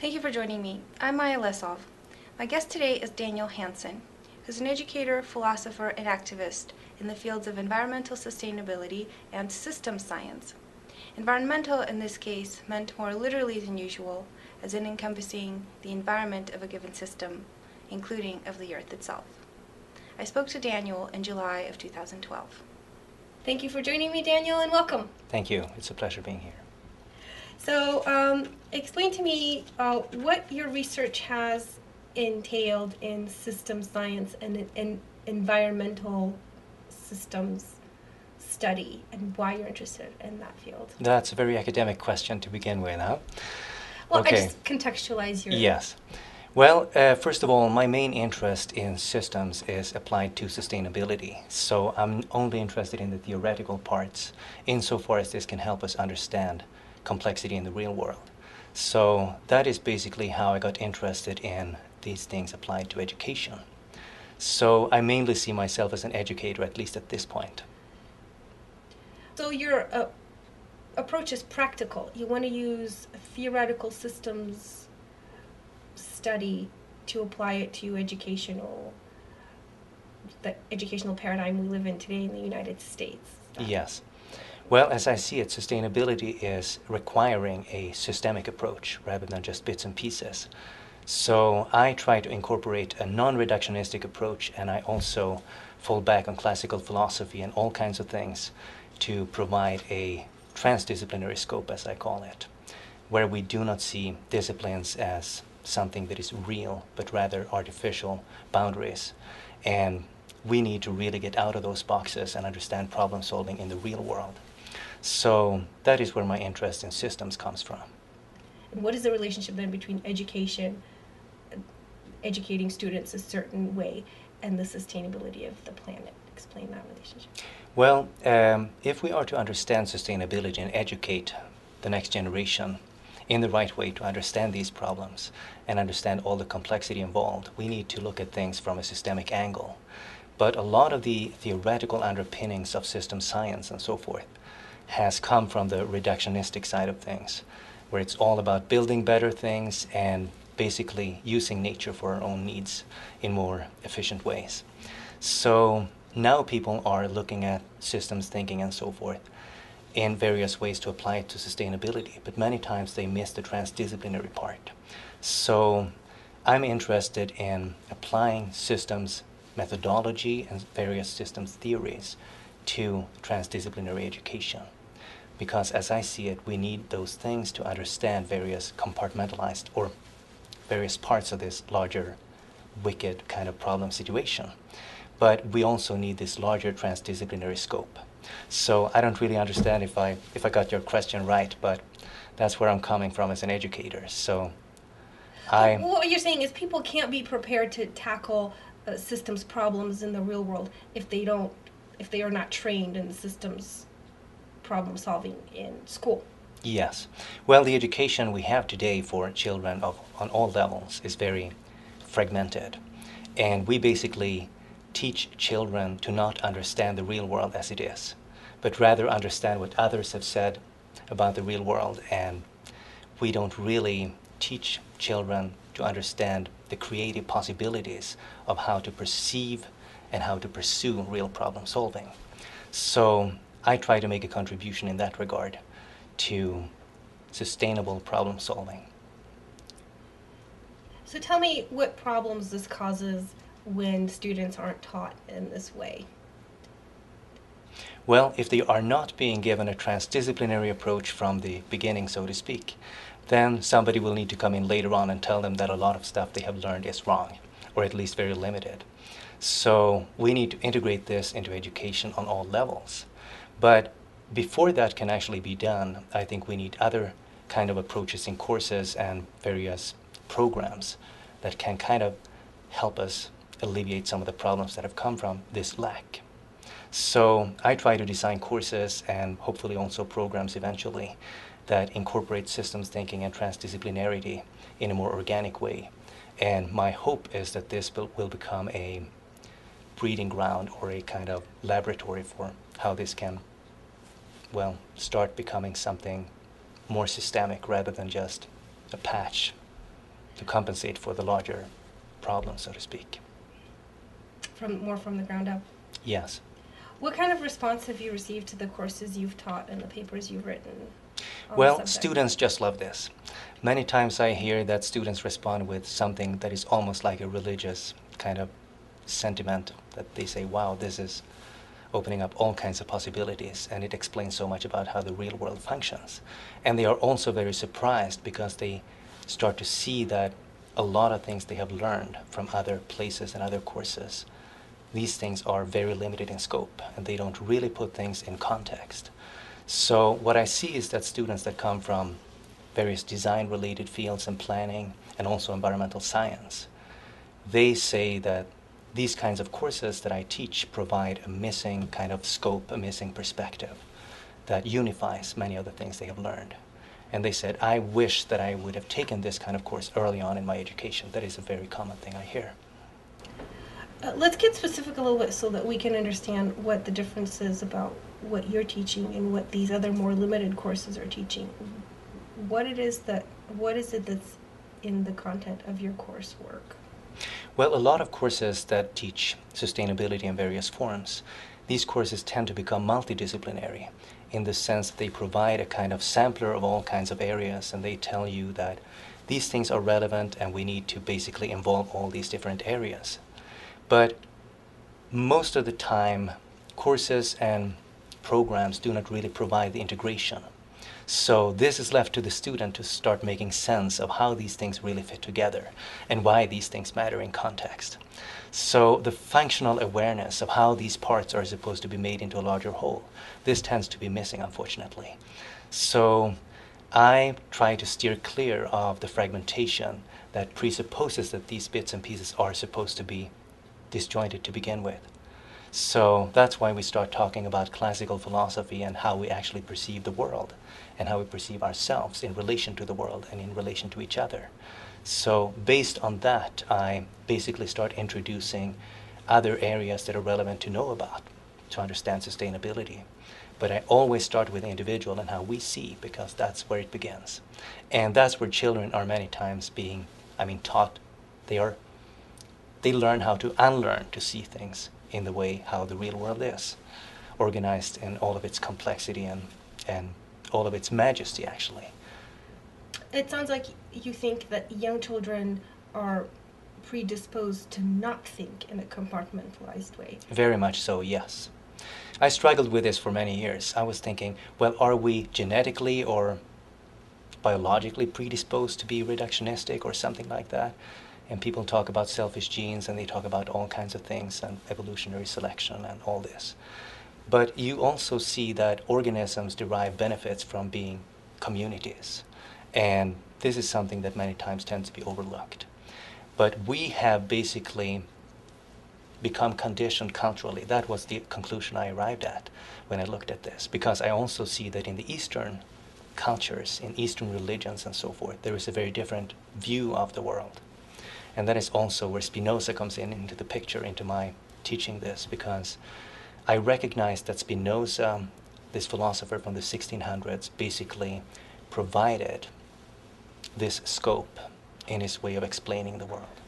Thank you for joining me. I'm Maya Lessov. My guest today is Daniel Hansson, who's an educator, philosopher, and activist in the fields of environmental sustainability and systems science. Environmental, in this case, meant more literally than usual, as in encompassing the environment of a given system, including of the Earth itself. I spoke to Daniel in July of 2012. Thank you for joining me, Daniel, and welcome. Thank you. It's a pleasure being here. So explain to me what your research has entailed in systems science and in environmental systems study, and why you're interested in that field. That's a very academic question to begin with, huh? Well, okay. I just contextualize your... Yes. Well, first of all, my main interest in systems is applied to sustainability. So I'm only interested in the theoretical parts, insofar as this can help us understand complexity in the real world. So that is basically how I got interested in these things applied to education. So I mainly see myself as an educator, at least at this point. So your approach is practical. You want to use a theoretical systems study to apply it to the educational paradigm we live in today in the United States. Yes. Well, as I see it, sustainability is requiring a systemic approach rather than just bits and pieces. So I try to incorporate a non-reductionistic approach, and I also fall back on classical philosophy and all kinds of things to provide a transdisciplinary scope, as I call it, where we do not see disciplines as something that is real, but rather artificial boundaries. And we need to really get out of those boxes and understand problem solving in the real world. So that is where my interest in systems comes from. And what is the relationship then between education, educating students a certain way, and the sustainability of the planet? Explain that relationship. Well, if we are to understand sustainability and educate the next generation in the right way to understand these problems and understand all the complexity involved, we need to look at things from a systemic angle. But a lot of the theoretical underpinnings of system science and so forth has come from the reductionistic side of things, where it's all about building better things and basically using nature for our own needs in more efficient ways. So now people are looking at systems thinking and so forth in various ways to apply it to sustainability, but many times they miss the transdisciplinary part. So I'm interested in applying systems methodology and various systems theories to transdisciplinary education. Because as I see it, we need those things to understand various compartmentalized or various parts of this larger wicked kind of problem situation. But we also need this larger transdisciplinary scope. So I don't really understand if I got your question right, but that's where I'm coming from as an educator. So what you're saying is people can't be prepared to tackle systems problems in the real world if they are not trained in systems problem solving in school. Yes. Well, the education we have today for children on all levels is very fragmented, and we basically teach children to not understand the real world as it is, but rather understand what others have said about the real world, and we don't really teach children to understand the creative possibilities of how to perceive and how to pursue real problem solving. So I try to make a contribution in that regard to sustainable problem solving. So tell me what problems this causes when students aren't taught in this way. Well, if they are not being given a transdisciplinary approach from the beginning, so to speak, then somebody will need to come in later on and tell them that a lot of stuff they have learned is wrong, or at least very limited. So we need to integrate this into education on all levels. But before that can actually be done, I think we need other kind of approaches in courses and various programs that can kind of help us alleviate some of the problems that have come from this lack. So I try to design courses and hopefully also programs eventually that incorporate systems thinking and transdisciplinarity in a more organic way. And my hope is that this will become a breeding ground or a kind of laboratory for how this can, well, start becoming something more systemic rather than just a patch to compensate for the larger problem, so to speak. More from the ground up? Yes. What kind of response have you received to the courses you've taught and the papers you've written? Well, students just love this. Many times I hear that students respond with something that is almost like a religious kind of sentiment, that they say, wow, this is opening up all kinds of possibilities, and it explains so much about how the real world functions. And they are also very surprised because they start to see that a lot of things they have learned from other places and other courses, these things are very limited in scope, and they don't really put things in context. So what I see is that students that come from various design-related fields and planning, and also environmental science, they say that these kinds of courses that I teach provide a missing kind of scope, a missing perspective that unifies many of the things they have learned. And they said, I wish that I would have taken this kind of course early on in my education. That is a very common thing I hear. Let's get specific a little bit so that we can understand what the difference is about what you're teaching and what these other more limited courses are teaching. What is it that's in the content of your coursework? Well, a lot of courses that teach sustainability in various forms, these courses tend to become multidisciplinary in the sense that they provide a kind of sampler of all kinds of areas, and they tell you that these things are relevant and we need to basically involve all these different areas. But most of the time, courses and programs do not really provide the integration. So this is left to the student to start making sense of how these things really fit together and why these things matter in context. So the functional awareness of how these parts are supposed to be made into a larger whole, this tends to be missing, unfortunately. So I try to steer clear of the fragmentation that presupposes that these bits and pieces are supposed to be disjointed to begin with. So that's why we start talking about classical philosophy and how we actually perceive the world and how we perceive ourselves in relation to the world and in relation to each other. So based on that, I basically start introducing other areas that are relevant to know about, to understand sustainability. But I always start with the individual and how we see, because that's where it begins. And that's where children are many times being, taught. They learn how to unlearn, to see things in the way how the real world is, organized in all of its complexity and all of its majesty, actually. It sounds like you think that young children are predisposed to not think in a compartmentalized way. Very much so, yes. I struggled with this for many years. I was thinking, well, are we genetically or biologically predisposed to be reductionistic or something like that? And people talk about selfish genes, and they talk about all kinds of things, and evolutionary selection, and all this. But you also see that organisms derive benefits from being communities. And this is something that many times tends to be overlooked. But we have basically become conditioned culturally. That was the conclusion I arrived at when I looked at this. Because I also see that in the Eastern cultures, in Eastern religions and so forth, there is a very different view of the world. And that is also where Spinoza comes into the picture, into my teaching this, because I recognize that Spinoza, this philosopher from the 1600s, basically provided this scope in his way of explaining the world.